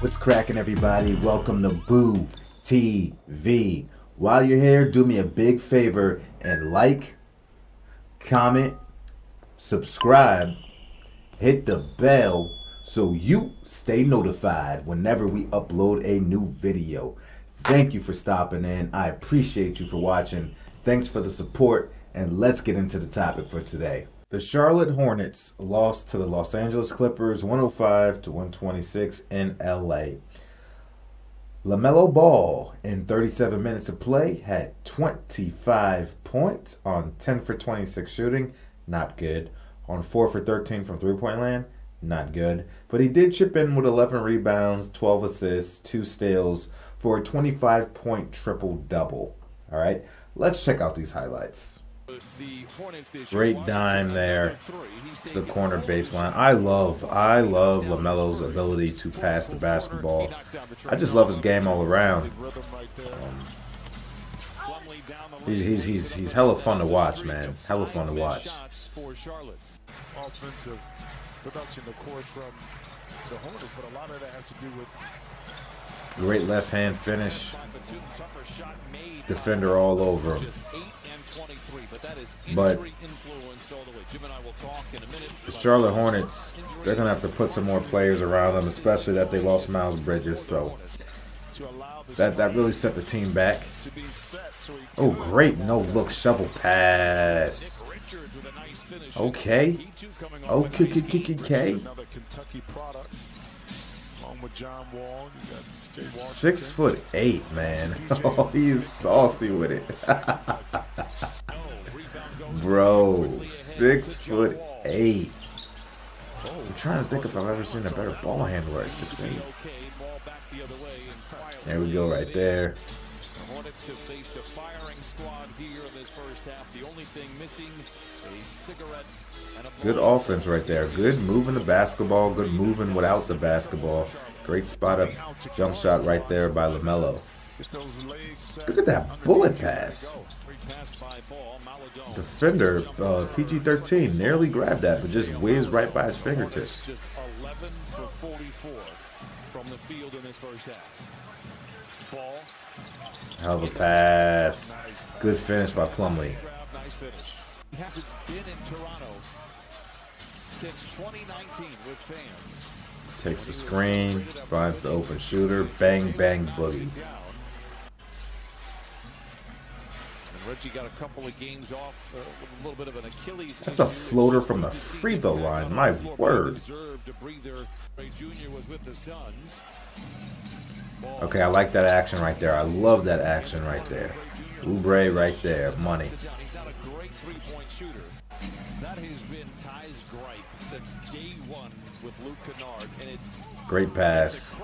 What's cracking, everybody? Welcome to BU TV. While you're here, do me a big favor and like, comment, subscribe, hit the bell so you stay notified whenever we upload a new video. Thank you for stopping in. I appreciate you for watching. Thanks for the support, and let's get into the topic for today. The Charlotte Hornets lost to the Los Angeles Clippers 105-126 in LA. LaMelo Ball, in 37 minutes of play, had 25 points on 10 for 26 shooting. Not good. On 4 for 13 from three-point land. Not good. But he did chip in with 11 rebounds, 12 assists, 2 steals for a 25-point triple-double. All right, let's check out these highlights. Great dime there to the corner baseline. I love LaMelo's ability to pass the basketball. I just love his game all around. He's hella fun to watch, man. Hella fun to watch. Offensive production, of course, from the Hornets, but a lot of that has to do with great left hand finish. Defender all over him. But the Charlotte Hornets, they're going to have to put some more players around them, especially that they lost Miles Bridges. So that really set the team back. Oh, great. No look. Shovel pass. Okay. Okay. 6'8", man. Oh, he's saucy with it. Bro, 6'8". I'm trying to think if I've ever seen a better ball handler at 6'8". There we go, right there. The Hornets have faced a firing squad here in this first half. The only thing missing, a cigarette and a... Good offense right there. Good moving the basketball. Good moving without the basketball. Great spot up jump shot right there by LaMelo. Look at that bullet pass. Defender, PG-13, nearly grabbed that, but just whizzed right by his fingertips. Just 11 for 44 from the field in this first half. Ball. Hell of a pass. Good finish by Plumlee. He hasn't been in Toronto since 2019 with fans. Takes the screen, finds the open shooter, bang, bang, boogie. Reggie got a couple of games off, a little bit of an Achilles. That's a floater from the free throw line. My word. Okay, I like that action right there. I love that action right there. Oubre right there, money. He's not a great three-point shooter. That has been Ty's gripe since day one with Luke Kennard, and it's great pass.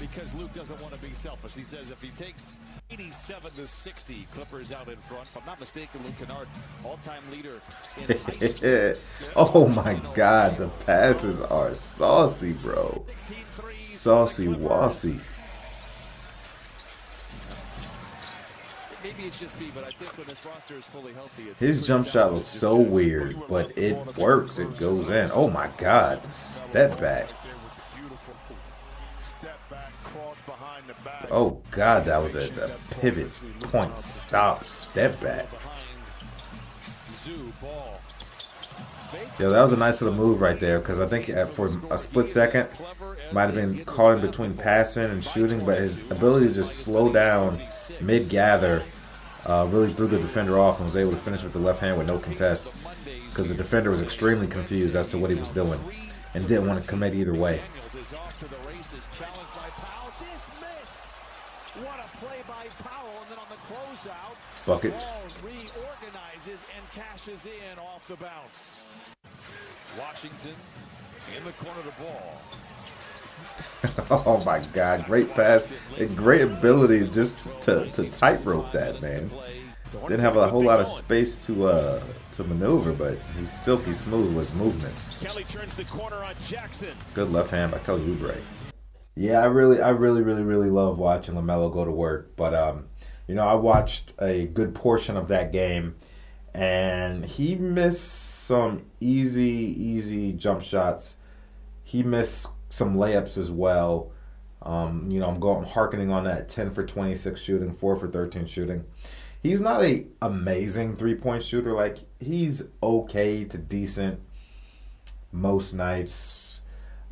Because Luke doesn't want to be selfish. He says if he takes 87-60, Clippers out in front. If I'm not mistaken, Luke Kennard, all-time leader in high school. Oh my God, the passes are saucy, bro. Saucy wassy. Maybe it's just me, but I think when this roster is fully healthy, it's... His jump shot looks so weird, but it works. It goes in. Oh my God, the step back. Oh God, that was a pivot point, stop, step back. Yeah, that was a nice little move right there, because I think for a split second, might have been caught in between passing and shooting, but his ability to just slow down mid-gather really threw the defender off and was able to finish with the left hand with no contest, because the defender was extremely confused as to what he was doing and didn't want to commit either way. What a play by Powell, and then on the closeout, buckets. Reorganizes and cashes in off the bounce. Washington in the corner of the ball. Oh my God, great pass and great ability just to tightrope that, man. Didn't have a whole lot of space to maneuver, but he's silky smooth with his movements. Kelly turns the corner on Jackson. Good left hand by Kelly Oubre. Yeah, I really love watching LaMelo go to work. But, you know, I watched a good portion of that game, and he missed some easy jump shots. He missed some layups as well. You know, I'm harkening on that 10 for 26 shooting, 4 for 13 shooting. He's not an amazing three-point shooter. Like, he's okay to decent most nights.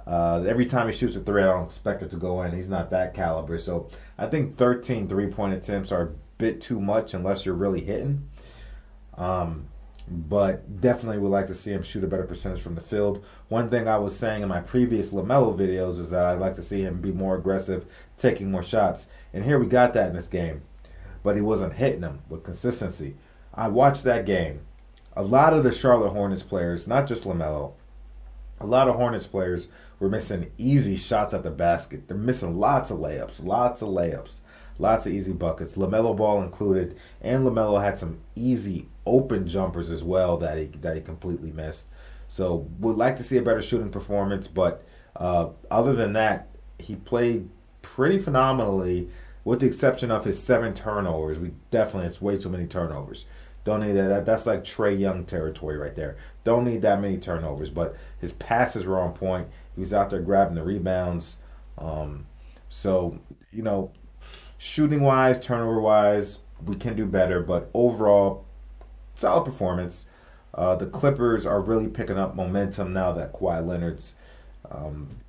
Every time he shoots a three, I don't expect it to go in. He's not that caliber. So I think 13 three-point attempts are a bit too much unless you're really hitting. But definitely would like to see him shoot a better percentage from the field. One thing I was saying in my previous LaMelo videos is that I'd like to see him be more aggressive, taking more shots. And here we got that in this game. But he wasn't hitting them with consistency. I watched that game. A lot of the Charlotte Hornets players, not just LaMelo, a lot of Hornets players were missing easy shots at the basket. They're missing lots of layups. Lots of easy buckets, LaMelo Ball included, and LaMelo had some easy open jumpers as well that he completely missed. So would like to see a better shooting performance, but other than that, he played pretty phenomenally, with the exception of his 7 turnovers. It's way too many turnovers. Don't need that. That's like Trey Young territory right there. Don't need that many turnovers. But his passes were on point. He was out there grabbing the rebounds. So you know. Shooting-wise, turnover-wise, we can do better. But overall, solid performance. The Clippers are really picking up momentum now that Kawhi Leonard's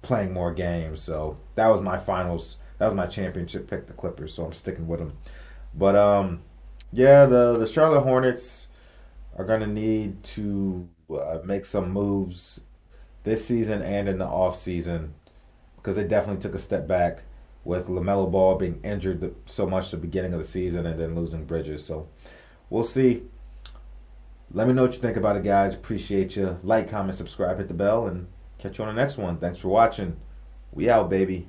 playing more games. So that was my finals. That was my championship pick, the Clippers. So I'm sticking with them. But, yeah, the Charlotte Hornets are going to need to make some moves this season and in the offseason because they definitely took a step back with LaMelo Ball being injured so much at the beginning of the season and then losing Bridges. So we'll see. Let me know what you think about it, guys. Appreciate you. Like, comment, subscribe, hit the bell, and catch you on the next one. Thanks for watching. We out, baby.